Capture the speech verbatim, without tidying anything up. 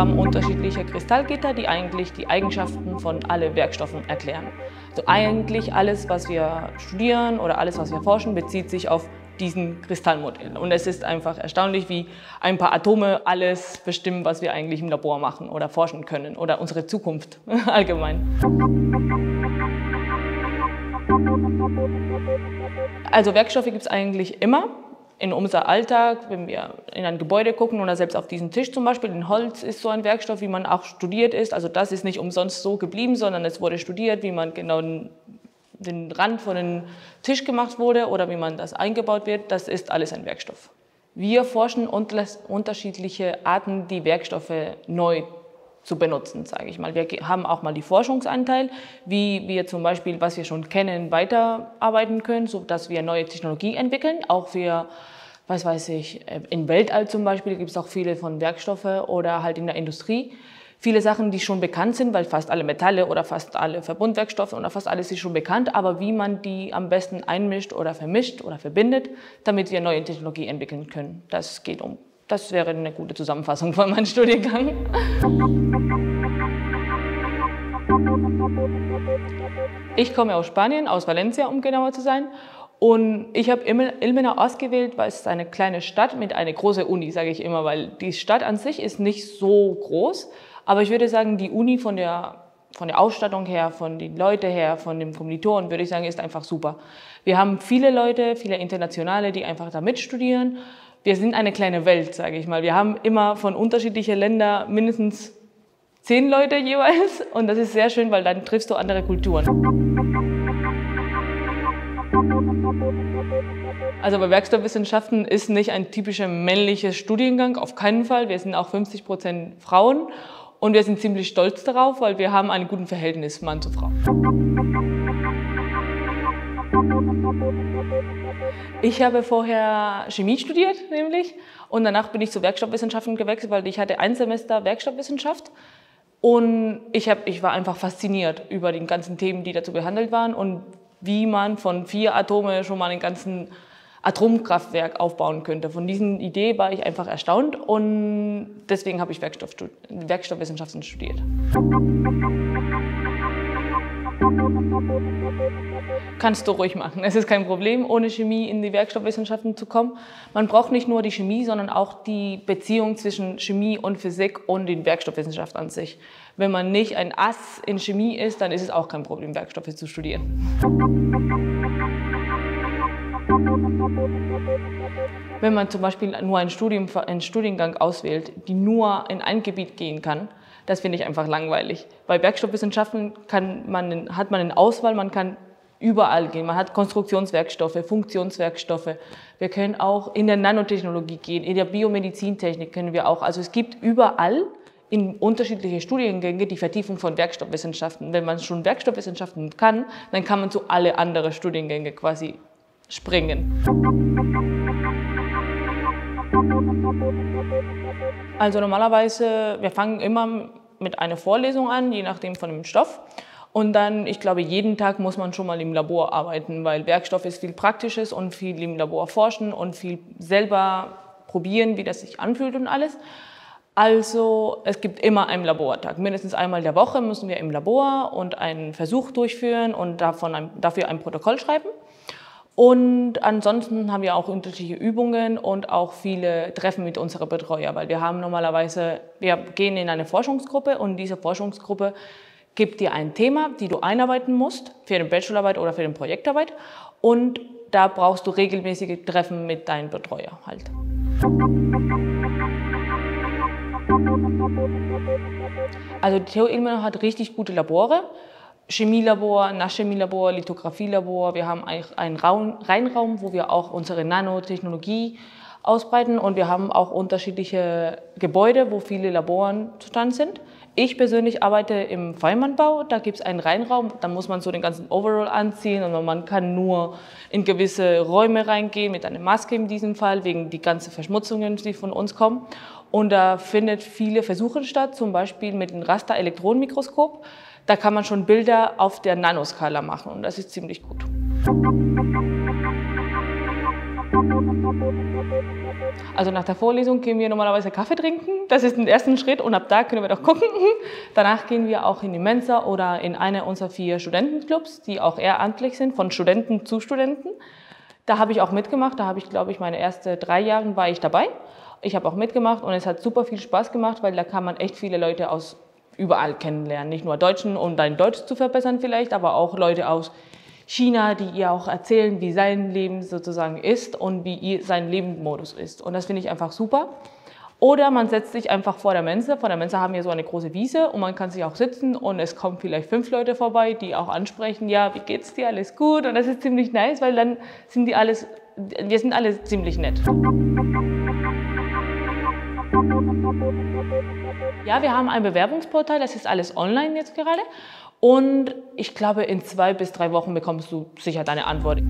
haben unterschiedliche Kristallgitter, die eigentlich die Eigenschaften von allen Werkstoffen erklären. Also eigentlich alles, was wir studieren oder alles, was wir forschen, bezieht sich auf diesen Kristallmodell. Und es ist einfach erstaunlich, wie ein paar Atome alles bestimmen, was wir eigentlich im Labor machen oder forschen können oder unsere Zukunft allgemein. Also Werkstoffe gibt es eigentlich immer in unserem Alltag, wenn wir in ein Gebäude gucken oder selbst auf diesen Tisch zum Beispiel. In Holz ist so ein Werkstoff, wie man auch studiert ist. Also das ist nicht umsonst so geblieben, sondern es wurde studiert, wie man genau den Rand von dem Tisch gemacht wurde oder wie man das eingebaut wird, das ist alles ein Werkstoff. Wir forschen unterschiedliche Arten, die Werkstoffe neu zu benutzen, sage ich mal. Wir haben auch mal die Forschungsanteil, wie wir zum Beispiel, was wir schon kennen, weiterarbeiten können, sodass wir neue Technologie entwickeln. Auch für, was weiß ich, im Weltall zum Beispiel gibt es auch viele von Werkstoffe oder halt in der Industrie. Viele Sachen, die schon bekannt sind, weil fast alle Metalle oder fast alle Verbundwerkstoffe oder fast alles ist schon bekannt, aber wie man die am besten einmischt oder vermischt oder verbindet, damit wir neue Technologie entwickeln können. Das geht um. Das wäre eine gute Zusammenfassung von meinem Studiengang. Ich komme aus Spanien, aus Valencia, um genauer zu sein. Und ich habe Ilmenau ausgewählt, weil es eine kleine Stadt mit einer großen Uni, sage ich immer, weil die Stadt an sich ist nicht so groß. Aber ich würde sagen, die Uni von der, von der Ausstattung her, von den Leuten her, von den Kommilitonen, würde ich sagen, ist einfach super. Wir haben viele Leute, viele Internationale, die einfach da mitstudieren. Wir sind eine kleine Welt, sage ich mal. Wir haben immer von unterschiedlichen Ländern mindestens zehn Leute jeweils. Und das ist sehr schön, weil dann triffst du andere Kulturen. Also bei Werkstoffwissenschaften ist nicht ein typischer männlicher Studiengang, auf keinen Fall. Wir sind auch fünfzig Prozent Frauen. Und wir sind ziemlich stolz darauf, weil wir haben ein gutes Verhältnis Mann zu Frau. Ich habe vorher Chemie studiert, nämlich. Und danach bin ich zu Werkstoffwissenschaften gewechselt, weil ich hatte ein Semester Werkstoffwissenschaft. Und ich, hab, ich war einfach fasziniert über die ganzen Themen, die dazu behandelt waren. Und wie man von vier Atomen schon mal einen ganzen Atomkraftwerk aufbauen könnte. Von dieser Idee war ich einfach erstaunt und deswegen habe ich Werkstoff, Werkstoffwissenschaften studiert. Kannst du ruhig machen. Es ist kein Problem, ohne Chemie in die Werkstoffwissenschaften zu kommen. Man braucht nicht nur die Chemie, sondern auch die Beziehung zwischen Chemie und Physik und den Werkstoffwissenschaften an sich. Wenn man nicht ein Ass in Chemie ist, dann ist es auch kein Problem, Werkstoffe zu studieren. Wenn man zum Beispiel nur einen, Studium, einen Studiengang auswählt, die nur in ein Gebiet gehen kann, das finde ich einfach langweilig. Bei Werkstoffwissenschaften kann man, hat man eine Auswahl, man kann überall gehen. Man hat Konstruktionswerkstoffe, Funktionswerkstoffe. Wir können auch in der Nanotechnologie gehen, in der Biomedizintechnik können wir auch. Also es gibt überall in unterschiedliche Studiengänge die Vertiefung von Werkstoffwissenschaften. Wenn man schon Werkstoffwissenschaften kann, dann kann man zu alle anderen Studiengänge quasi springen. Also normalerweise, wir fangen immer mit einer Vorlesung an, je nachdem von dem Stoff. Und dann, ich glaube, jeden Tag muss man schon mal im Labor arbeiten, weil Werkstoff ist viel Praktisches und viel im Labor forschen und viel selber probieren, wie das sich anfühlt und alles. Also es gibt immer einen Labortag. Mindestens einmal der Woche müssen wir im Labor und einen Versuch durchführen und davon ein, dafür ein Protokoll schreiben. Und ansonsten haben wir auch unterschiedliche Übungen und auch viele Treffen mit unserer Betreuer, weil wir haben normalerweise, wir gehen in eine Forschungsgruppe und diese Forschungsgruppe gibt dir ein Thema, die du einarbeiten musst für eine Bachelorarbeit oder für eine Projektarbeit und da brauchst du regelmäßige Treffen mit deinem Betreuer halt. Also die T H Ilmenau hat richtig gute Labore. Chemielabor, Nachchemielabor, Lithographielabor. Wir haben einen Raum, Reinraum, wo wir auch unsere Nanotechnologie ausbreiten und wir haben auch unterschiedliche Gebäude, wo viele Laboren zustande sind. Ich persönlich arbeite im Feinwandbau, da gibt es einen Reinraum, da muss man so den ganzen Overall anziehen und man kann nur in gewisse Räume reingehen, mit einer Maske in diesem Fall, wegen die ganzen Verschmutzungen, die von uns kommen. Und da findet viele Versuche statt, zum Beispiel mit einem Raster-Elektronenmikroskop. Da kann man schon Bilder auf der Nanoskala machen und das ist ziemlich gut. Also nach der Vorlesung gehen wir normalerweise Kaffee trinken. Das ist der erste Schritt und ab da können wir doch gucken. Danach gehen wir auch in die Mensa oder in eine unserer vier Studentenclubs, die auch ehrenamtlich sind, von Studenten zu Studenten. Da habe ich auch mitgemacht. Da habe ich, glaube ich, meine ersten drei Jahre war ich dabei. Ich habe auch mitgemacht und es hat super viel Spaß gemacht, weil da kann man echt viele Leute aus überall kennenlernen. Nicht nur Deutschen, um dein Deutsch zu verbessern vielleicht, aber auch Leute aus China, die ihr auch erzählen, wie sein Leben sozusagen ist und wie ihr sein Lebensmodus ist. Und das finde ich einfach super. Oder man setzt sich einfach vor der Mensa. Vor der Mensa haben wir so eine große Wiese und man kann sich auch sitzen und es kommen vielleicht fünf Leute vorbei, die auch ansprechen, ja, wie geht's dir, alles gut? Und das ist ziemlich nice, weil dann sind die alles, wir sind alle ziemlich nett. Ja, wir haben ein Bewerbungsportal, das ist alles online jetzt gerade. Und ich glaube, in zwei bis drei Wochen bekommst du sicher deine Antwort.